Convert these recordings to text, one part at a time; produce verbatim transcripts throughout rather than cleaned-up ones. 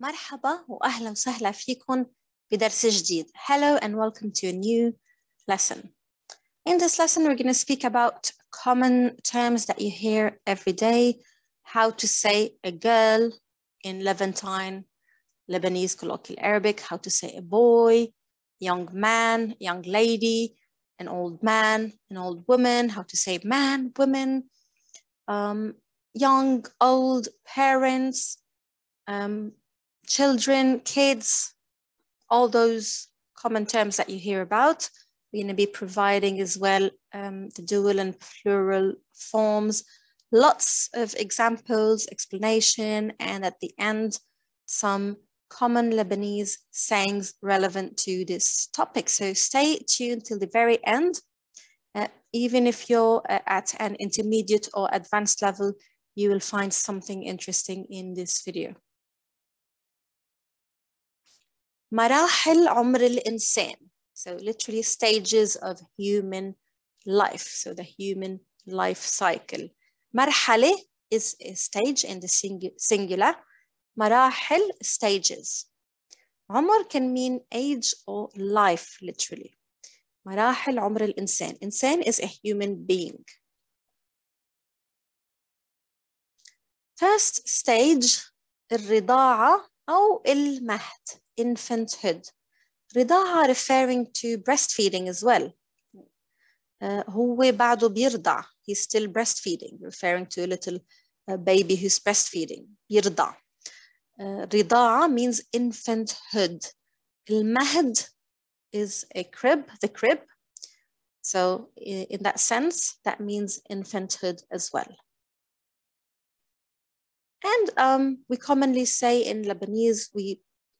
مرحبا وأهلا وسهلا فيكم بدرس جديد. Hello and welcome to a new lesson. In this lesson, we're going to speak about common terms that you hear every day, how to say a girl in Levantine, Lebanese colloquial Arabic, how to say a boy, young man, young lady, an old man, an old woman, how to say man, woman, um, young, old, parents, um, children, kids, all those common terms that you hear about. We're going to be providing as well um, the dual and plural forms, lots of examples, explanation, and at the end, some common Lebanese sayings relevant to this topic. So stay tuned till the very end. Uh, even if you're uh, at an intermediate or advanced level, you will find something interesting in this video. مراحل عمر الإنسان. So literally stages of human life. So the human life cycle. مرحلة is a stage in the sing singular. مراحل, stages. عمر can mean age or life, literally. مراحل عمر الإنسان. Insan is a human being. First stage, الرضاعة أو المهد. Infanthood. رضاعة referring to breastfeeding as well. Uh, هو بعده بيرضع. He's still breastfeeding, referring to a little uh, baby who's breastfeeding. بيرضع. Uh, رضاعة means infanthood. المهد is a crib, the crib. So in that sense, that means infanthood as well. And um, we commonly say in Lebanese, we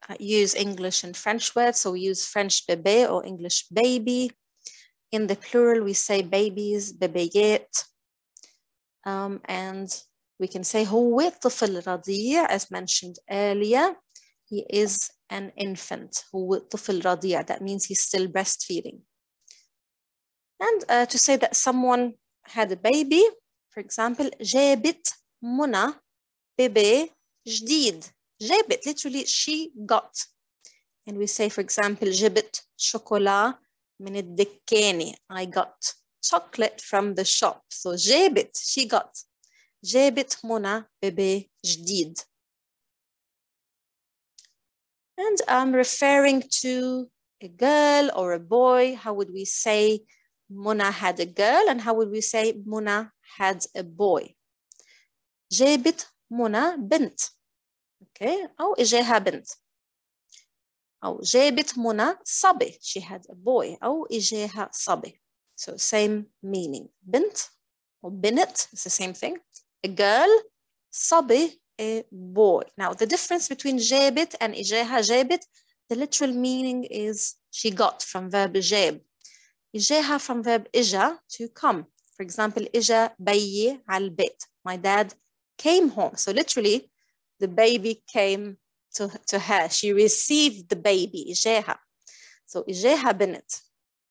Uh, use English and French words, so we use French bébé or English baby. In the plural, we say babies, bébéyet. Um, and we can say هو الطفل رضيع, as mentioned earlier. He is an infant. هو الطفل رضيع. That means he's still breastfeeding. And uh, to say that someone had a baby, for example, جابت منى bébé جديد. جابت, literally, she got. And we say, for example, جبت شوكولا من الدكاني. I got chocolate from the shop. So جابت, she got. جابت منى بيبي جديد. And I'm um, referring to a girl or a boy. How would we say منى had a girl? And how would we say منى had a boy? جابت منى بنت. Okay, أو إجاها بنت. أو جابت منى صبي. She had a boy. أو إجاها صبي. So same meaning. بنت or بنت is the same thing. A girl, صبي, a boy. Now the difference between جابت and إجاها جابت, the literal meaning is she got from verb جاب. إجاها from verb إجا, to come. For example, إجا بيي على البيت. My dad came home. So literally, the baby came to, to her. She received the baby, إجاها. So, إجاها بنت,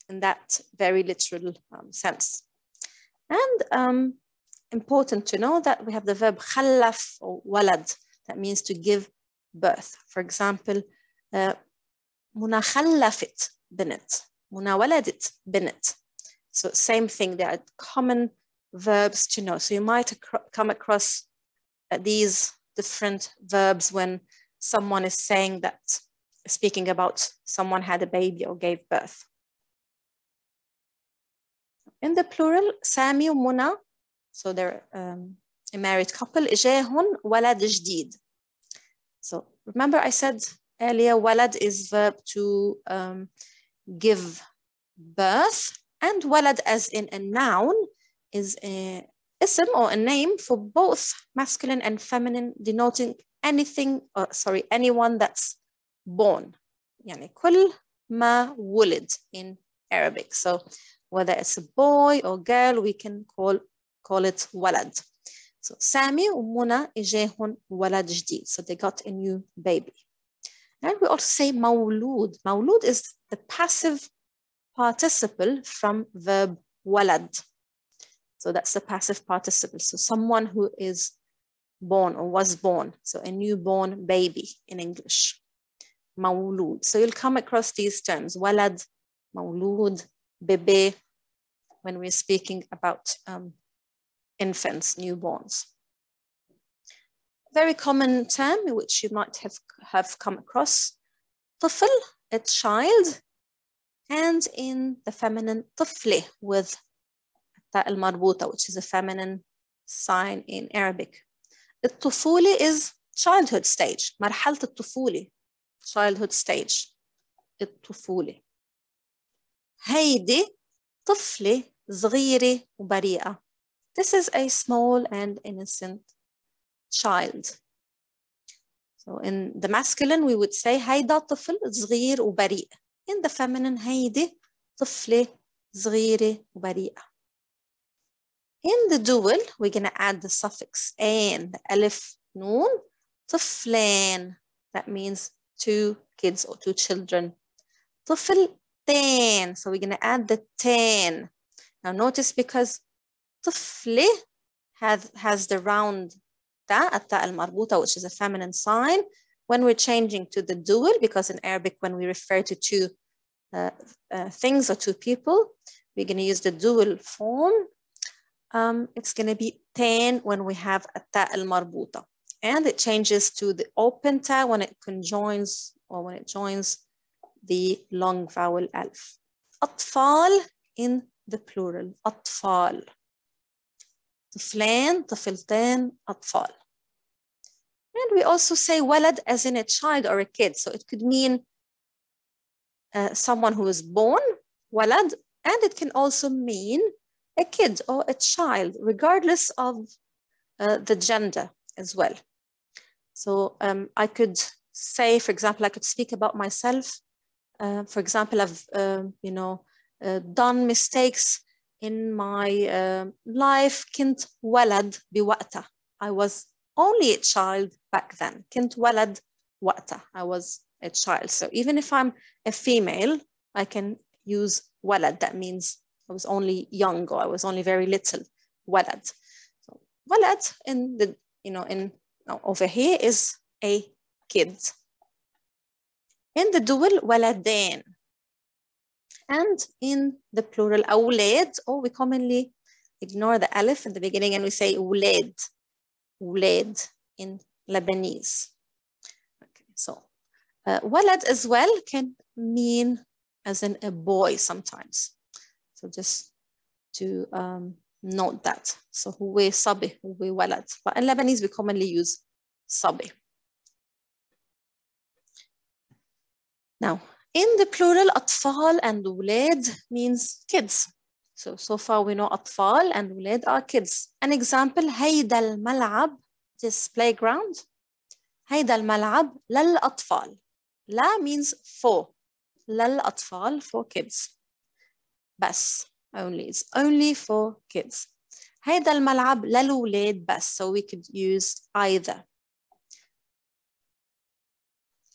in that very literal um, sense. And um, important to know that we have the verb خلف or ولد. That means to give birth. For example, uh, منى خلفت بنت. منى ولدت بنت. So, same thing. They are common verbs to know. So, you might ac come across uh, these different verbs when someone is saying that, speaking about someone had a baby or gave birth. In the plural, Sami and Muna, so they're um, a married couple, إجاهن ولد جديد. So remember I said earlier, ولد is verb to um, give birth, and ولد as in a noun is a ism or a name for both masculine and feminine, denoting anything, or sorry, anyone that's born. يعني كل ما ولد in Arabic. So whether it's a boy or girl, we can call call it ولد. So سامي ومنى إجاهن ولد جديد. So they got a new baby. And we also say مولود. مولود is the passive participle from verb ولد. So that's the passive participle. So someone who is born or was born. So a newborn baby in English. Mawlud. So you'll come across these terms. Walad, mawlud, bebe, when we're speaking about um, infants, newborns. Very common term which you might have, have come across. Tifl, a child. And in the feminine, tifli, with ta al-marbuta, which is a feminine sign in Arabic. Al-tufuli is childhood stage. Marhalat al-tufuli, childhood stage. Al-tufuli. Haydi, tifli, zghiri, bari'a. This is a small and innocent child. So in the masculine, we would say hayda tifl, zghir, bari'. In the feminine, haydi, tifli, zghiri, bari'a. In the dual, we're going to add the suffix an, alif, noon, tiflan. That means two kids or two children. Tifl tan. So we're going to add the tan. Now notice, because tifli has, has the round ta, at-ta al-marbuta, which is a feminine sign. When we're changing to the dual, because in Arabic, when we refer to two uh, uh, things or two people, we're going to use the dual form. Um, it's going to be tan when we have a ta al-marbuta, and it changes to the open ta when it conjoins or when it joins the long vowel alf. Atfal in the plural, atfal. Tiflan, tifltan, atfal. And we also say walad as in a child or a kid, so it could mean uh, someone who is born, walad, and it can also mean a kid or a child, regardless of uh, the gender as well. So um, I could say, for example, I could speak about myself. Uh, for example, I've uh, you know uh, done mistakes in my uh, life. Kint walad biwaqta. I was only a child back then. Kint walad waqta. I was a child. So even if I'm a female, I can use walad. That means I was only young, or I was only very little. Walad. So, walad in the, you know, in over here is a kid. In the dual, waladin. And in the plural, awlad, or we commonly ignore the alif in the beginning and we say ulad. Ulad in Lebanese. Okay, so uh, walad as well can mean as in a boy sometimes. So just to um, note that. So huwe sabi, huwe walad. But in Lebanese, we commonly use sabi. Now, in the plural, atfal and ulad means kids. So, so far we know atfal and ulad are kids. An example, hayda al-mal'ab, this playground. Hayda al-mal'ab, lal atfal. La means for. Lal atfal, for kids. Bas, only. It's only for kids. هيدا الملعب للولاد بس. So we could use either.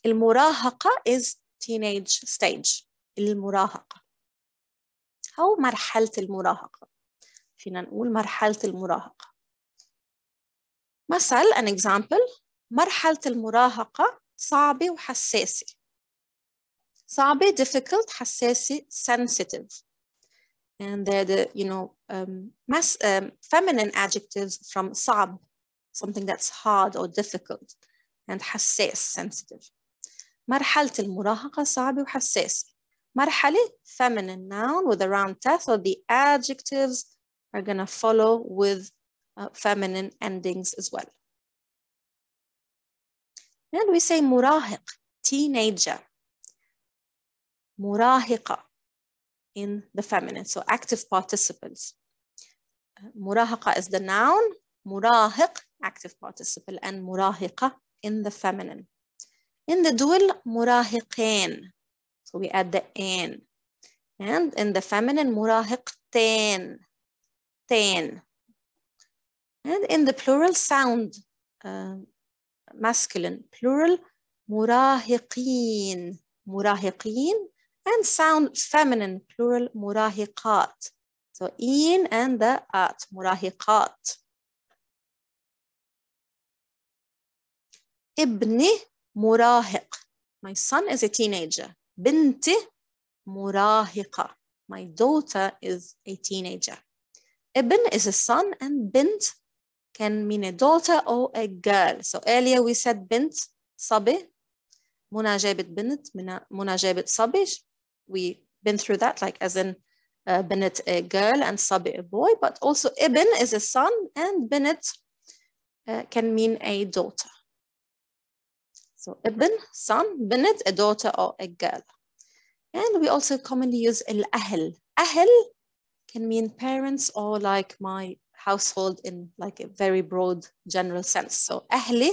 المراهقة is teenage stage. المراهقة. أو مرحلة المراهقة. فينا نقول مرحلة المراهقة. مثل an example. مرحلة المراهقة صعبة وحساسة. صعبة difficult, حساسة sensitive. And they're the, you know, um, mass, um, feminine adjectives from صعب, something that's hard or difficult, and حساس, sensitive. مرحلة المراهقة صعبة وحساسة. مرحلة, feminine noun with a round ta, so the adjectives are going to follow with uh, feminine endings as well. And we say مراهق, teenager. مراهقة in the feminine, so active participles. Murahaqa is the noun, murahiq, active participle, and murahiqa in the feminine. In the dual, murahiqan, so we add the an. And in the feminine, murahiqtan, tan. And in the plural, sound, uh, masculine, plural, murahiqeen, murahiqeen. And sound feminine, plural, murahiqat. So in and the at, murahiqat. Ibni murahiq. My son is a teenager. Binti murahiqa. My daughter is a teenager. Ibn is a son and bint can mean a daughter or a girl. So earlier we said bint, sabi, munajabit bint, munajabit sabi. We've been through that, like as in uh, binit a girl and sabi a boy, but also ibn is a son and binit uh, can mean a daughter. So ibn, son, binit, a daughter or a girl. And we also commonly use al-ahl. Ahl can mean parents or like my household in like a very broad general sense. So ahli,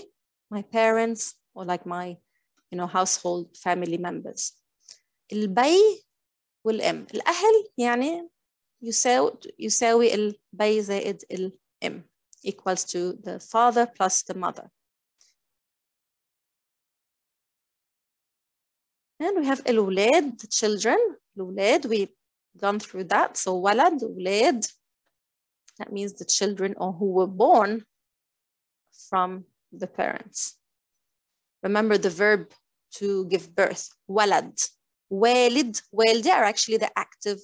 my parents or like my, you know, household family members. Al-bay wal-im. Al-ahl يعني يساوي يساوي al-bay زائد al-im equals to the father plus the mother. And we have al-wulad, the children. Al-wulad, we've gone through that. So walad, wulad, that means the children or who were born from the parents. Remember the verb to give birth, walad. Walid, walida are actually the active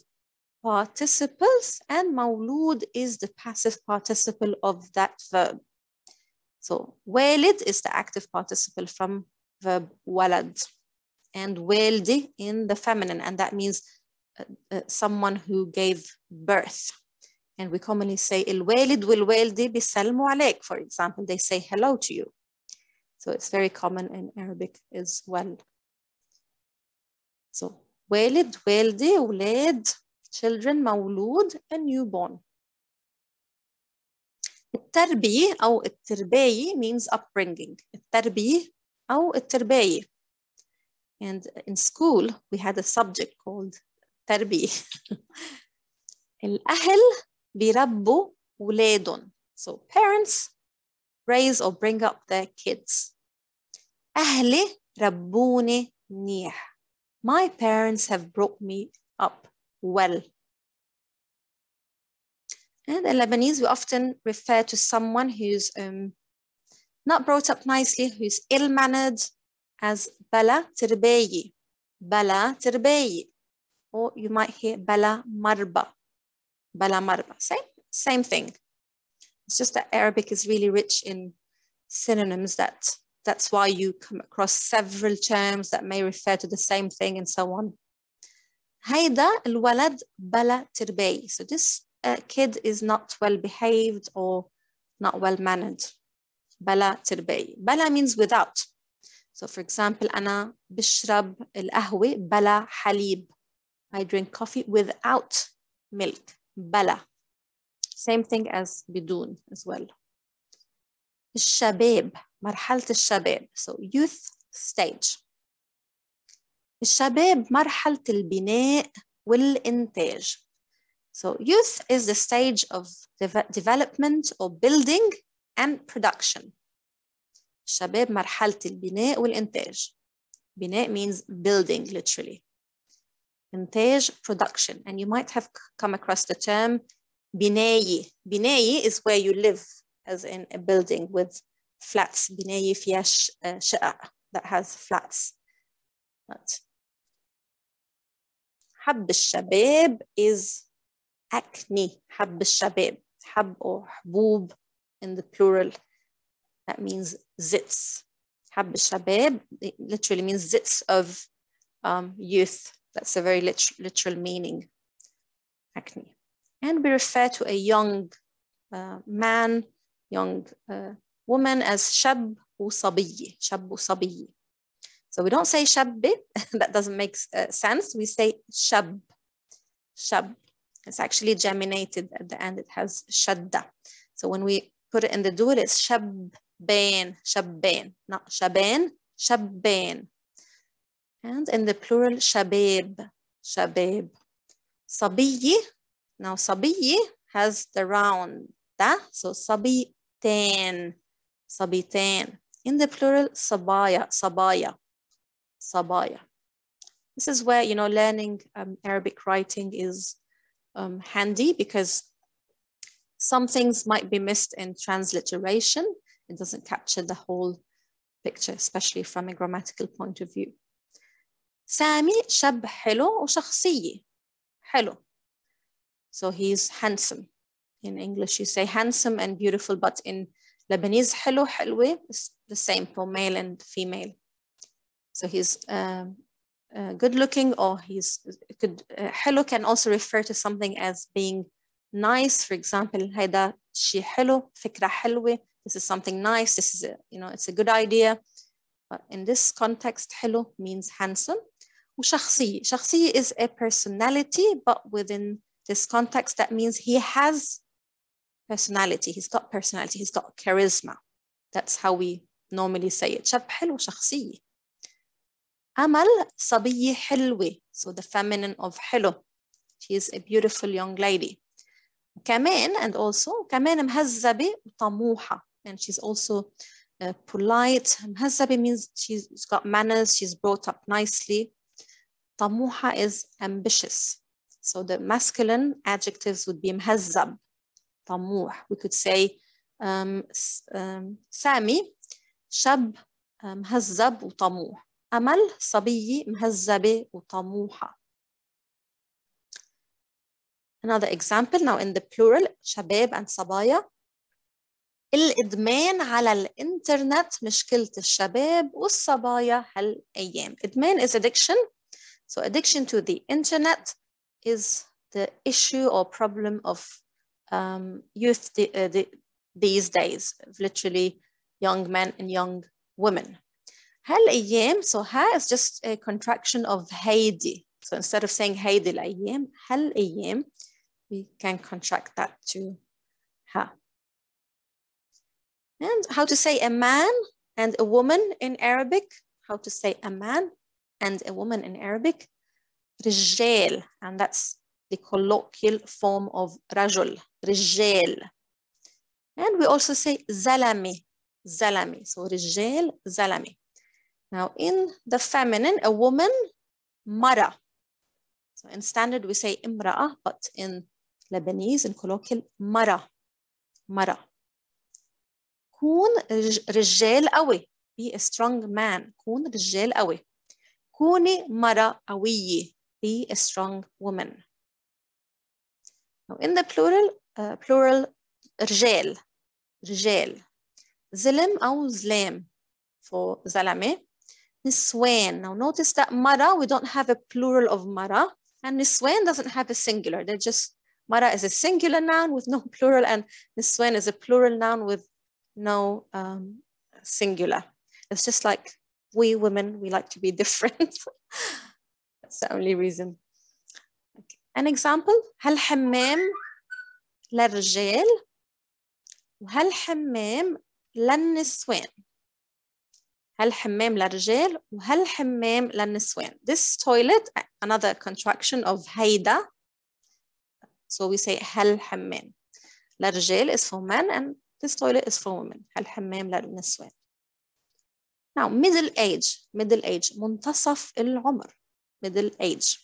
participles and mawlud is the passive participle of that verb. So walid is the active participle from verb walad. And waldi in the feminine, and that means uh, uh, someone who gave birth. And we commonly say, il walid wal waldi bisalmu alaik, for example, they say hello to you. So it's very common in Arabic as well. So walid, waldi, walad, children, mawlud, and newborn. At-tarbiy or at-tarbiy means upbringing. At-tarbiy or at-tarbiy. And in school, we had a subject called tarbi. Al-ahl birabbu wuladun. So parents raise or bring up their kids. Ahli rabbuni niyah. My parents have brought me up well. And in Lebanese, we often refer to someone who's um, not brought up nicely, who's ill-mannered, as bala tirbayi, bala tirbayi, or you might hear bala marba, bala marba, same, same thing. It's just that Arabic is really rich in synonyms that that's why you come across several terms that may refer to the same thing and so on. Hayda al-walad bala tirbayi, so this uh, kid is not well behaved or not well mannered, bala tirbayi. Bala means without. So for example, أنا بشرب القهوة بلا حليب. I drink coffee without milk. بلا. Same thing as بدون as well. الشباب. مرحلة الشباب. So youth stage. الشباب مرحلة البناء والإنتاج. So youth is the stage of development or building and production. الشباب مرحلة البناء والإنتاج. بناء means building literally. إنتاج production. And you might have come across the term بناية. بناية is where you live as in a building with flats. بناية فيها شقة that has flats. But حب الشباب is acne. حب الشباب. حب or حبوب in the plural. That means zits. Hab al-shabab literally means zits of um, youth. That's a very lit literal meaning, acne. And we refer to a young uh, man, young uh, woman as shab u sabiy, shab u sabiy. So we don't say shabbi, that doesn't make uh, sense. We say shab, shab. It's actually geminated at the end, it has shadda. So when we put it in the dual, it's shab. Bain, shabbain, not shabain, shabbain. And in the plural, shabab, shabab. Sabiyi, now sabiyi has the round da, so sabitain, sabitain. In the plural, sabaya, sabaya, sabaya. This is where, you know, learning um, Arabic writing is um, handy because some things might be missed in transliteration. It doesn't capture the whole picture, especially from a grammatical point of view. سامي شاب حلو وشخصية. حلو. So he's handsome. In English, you say handsome and beautiful, but in Lebanese, حلو حلوة is the same for male and female. So he's uh, uh, good looking, or he's could. Uh, حلو can also refer to something as being nice. For example, هيدا شي حلو, فكرة حلوة. This is something nice. This is a, you know, it's a good idea. But in this context, حلو means handsome. وشخصية. شخصية is a personality, but within this context, that means he has personality. He's got personality. He's got charisma. That's how we normally say it. شاب حلو شخصية. أمل صبية حلوة. So the feminine of حلو. She is a beautiful young lady. كمان and also كمان مهذبة وطموحة. And she's also uh, polite. مهذبة means she's got manners. She's brought up nicely. طموحة is ambitious. So the masculine adjectives would be مهذب. طموح. We could say um, um, سامي شاب مهذب وطموح. أمل صبية مهذبة وطموحة. Another example now in the plural شباب and صبايا. الإدمان على الإنترنت مشكلة الشباب والصبايا هالأيام. إدمان is addiction. So addiction to the internet is the issue or problem of um, youth the, uh, the, these days, literally young men and young women. هالأيام, so ها is just a contraction of هيدي. So instead of saying هيدي الأيام, هالأيام, we can contract that to ها. And how to say a man and a woman in Arabic? How to say a man and a woman in Arabic? رجال, and that's the colloquial form of رجل, رجال. And we also say زلمي, زلمي. So رجال, زلمي. Now, in the feminine, a woman, mara. So in standard, we say imra'a, but in Lebanese, in colloquial, mara. Mara. Kun rijal awi. Be a strong man. Kun rijal awi. Kuni mara awiyi. Be a strong woman. Now, in the plural, uh, plural, rijal. Rijal. Zilm aw zlam for zalame. Niswan. Now notice that mara, we don't have a plural of mara, and niswan doesn't have a singular. They're just, mara is a singular noun with no plural, and niswan is a plural noun with no um, singular. It's just like we women, we like to be different. That's the only reason. Okay. An example, هل حمام للرجال وهل حمام للنسوان. هل حمام للرجال وهل حمام للنسوان. This toilet, another contraction of هيدا. So we say هل حمام. للرجال is for men and this toilet is for women. هل حمام للنسوان. Now middle age, middle age, منتصف العمر. Middle age.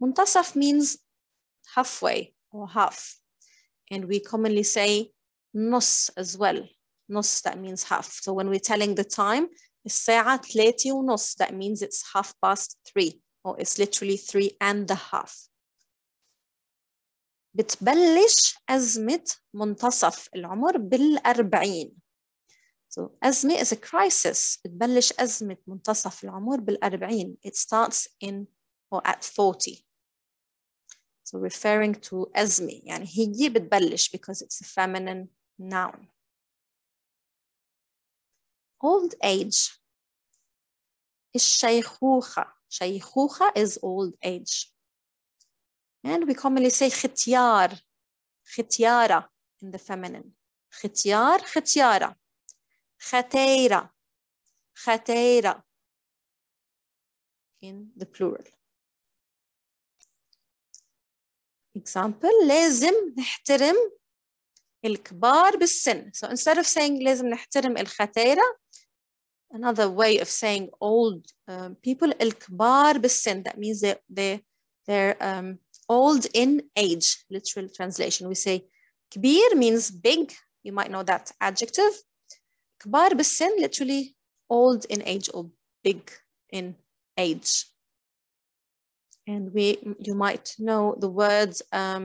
منتصف means halfway or half. And we commonly say نص as well. نص, that means half. So when we're telling the time, الساعة ثلاثة ونص. That means it's half past three, or it's literally three and a half. بتبلش أزمة منتصف العمر بالأربعين. So أزمة is a crisis. بتبلش أزمة منتصف العمر بالأربعين. It starts in or at forty. So referring to أزمة. يعني هي بتبلش because it's a feminine noun. Old age. الشيخوخة. شيخوخة is old age. And we commonly say ختيار. ختيارة in the feminine. ختيار, ختيارة. ختيرة. ختيرة in the plural. Example, لازم نحترم الكبار بالسن. So instead of saying لازم نحترم الختيرة, another way of saying old um, people, الكبار بالسن. That means they, they, they're um, old in age, literal translation. We say كبير means big. You might know that adjective. كبار بالسن, literally old in age or big in age. And we, you might know the words um,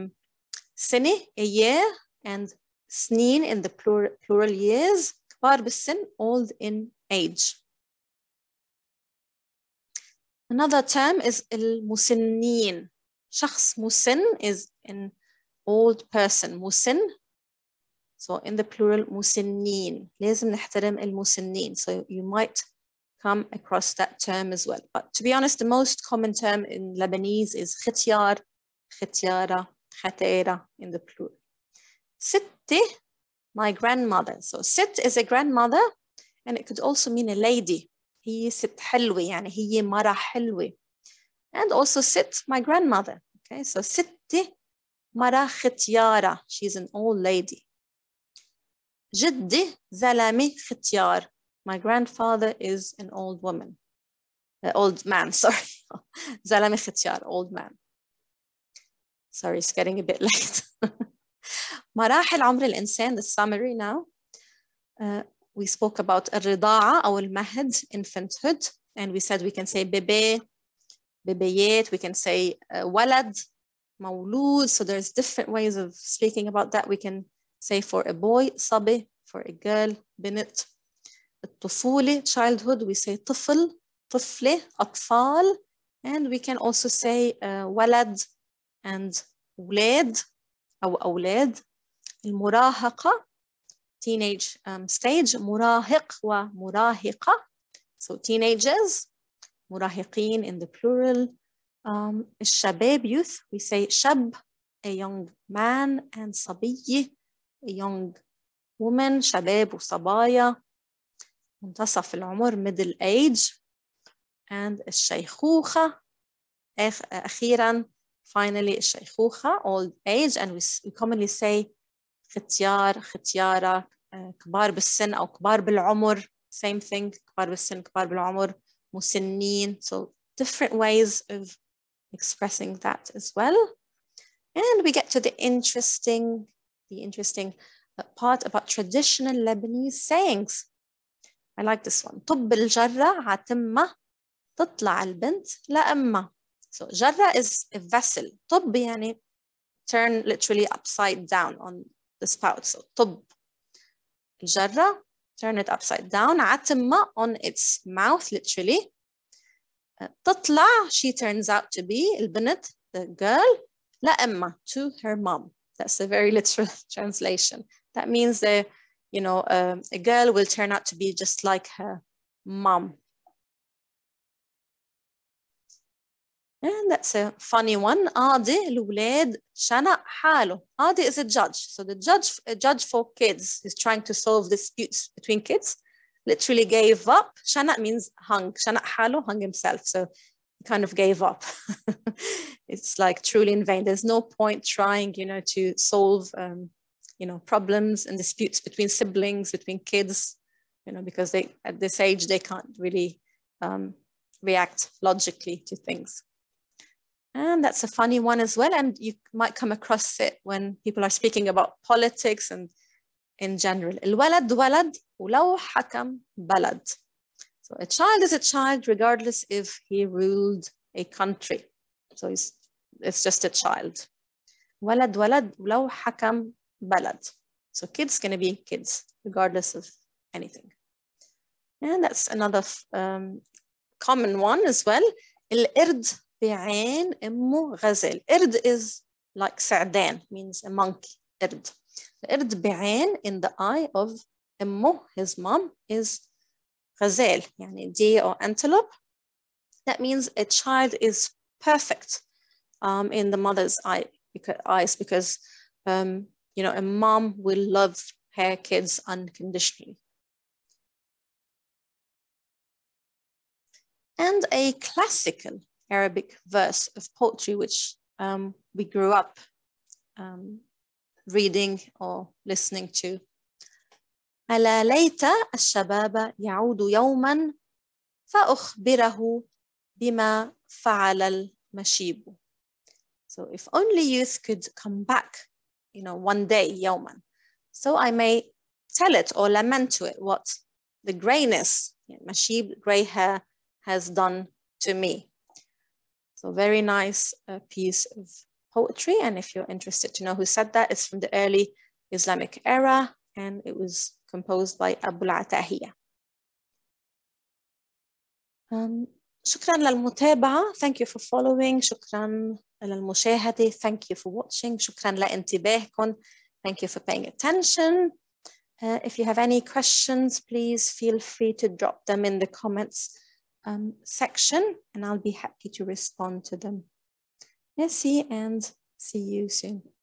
sene, a year, and sneen in the plural, plural years, kbar b'sin, old in age. Another term is al-musinneen. Shakhs musin is an old person, musin. So in the plural, musinneen. لازم نحترم المسنين. So you might come across that term as well. But to be honest, the most common term in Lebanese is khityar, khityara, khatera in the plural. Sitte, my grandmother. So sit is a grandmother, and it could also mean a lady. He sit halwi, yani he mara halwi. And also sit, my grandmother. Okay, so sitte mara khityara. She's an old lady. Jiddi zalami khityar. My grandfather is an old woman, uh, old man, sorry. Zalami khityar, old man. Sorry, it's getting a bit late. Marahil Amr al-Insan, the summary now. Uh, we spoke about al-rida'a or al-mahd, infanthood, and we said we can say bebe, bebeyet, we can say uh, walad, mawlud. So there's different ways of speaking about that. We can say for a boy, sabi, for a girl, binit. الطفولة, childhood, we say طفل, طفلة, أطفال, and we can also say uh, ولد and ولاد أو أولاد. المراهقة, teenage um, stage, مراهق ومراهقة, so teenagers, مراهقين in the plural. Um, الشباب, youth, we say شاب, a young man, and صبي, a young woman, شباب وصبايا. منتصف العمر, middle age, and الشيخوخة, أخيراً, finally الشيخوخة, old age, and we, we commonly say ختيار, ختيارة, كبار بالسن أو كبار بالعمر, same thing, كبار بالسن, كبار بالعمر, مسنين, so different ways of expressing that as well. And we get to the interesting, the interesting part about traditional Lebanese sayings. I like this one. طب الجرة عتمة تطلع البنت لأمة. So جرة is a vessel. طب يعني turn literally upside down on the spout. So طب الجرة, turn it upside down. عتمة on its mouth literally. تطلع, she turns out to be, البنت, the girl, لأمة, to her mom. That's a very literal translation. That means the You know, um, a girl will turn out to be just like her mom. And that's a funny one. Adi l'ulad shana halu. Adi is a judge. So the judge, a judge for kids, is trying to solve disputes between kids. Literally gave up. Shana means hung. Shana halu, hung himself. So he kind of gave up. It's like truly in vain. There's no point trying, you know, to solve um, you know, problems and disputes between siblings, between kids, you know, because they, at this age, they can't really um, react logically to things. And that's a funny one as well. And you might come across it when people are speaking about politics and in general. الولد ولد ولو حكم بلد. So a child is a child, regardless if he ruled a country. So it's, it's just a child. ولد ولد ولو حكم balad. So kids gonna be kids regardless of anything. And that's another um, common one as well. الإرد بعين أمه غزل. إرد is like سعدان, means a monkey. إرد. الإرد بعين, in the eye of أمه, his mom, is غزل, يعني deer or antelope. That means a child is perfect um, in the mother's eye, because, eyes, because um, you know, a mom will love her kids unconditionally. And a classical Arabic verse of poetry, which um, we grew up um, reading or listening to. ألا ليت الشباب يعود يوما فأخبره بما فعل المشيب. So if only youth could come back, you know, one day, yawman. So I may tell it or lament to it what the grayness Mashib Reha has done to me. So very nice uh, piece of poetry. And if you're interested to know who said that, it's from the early Islamic era, and it was composed by Abu al-Atahiyah. Um, شكرا للمتابعة. Thank you for following. شكرا للمشاهدة. Thank you for watching. شكرا لانتباهكم. Thank you for paying attention. Uh, if you have any questions, please feel free to drop them in the comments um, section, and I'll be happy to respond to them. Merci, and see you soon.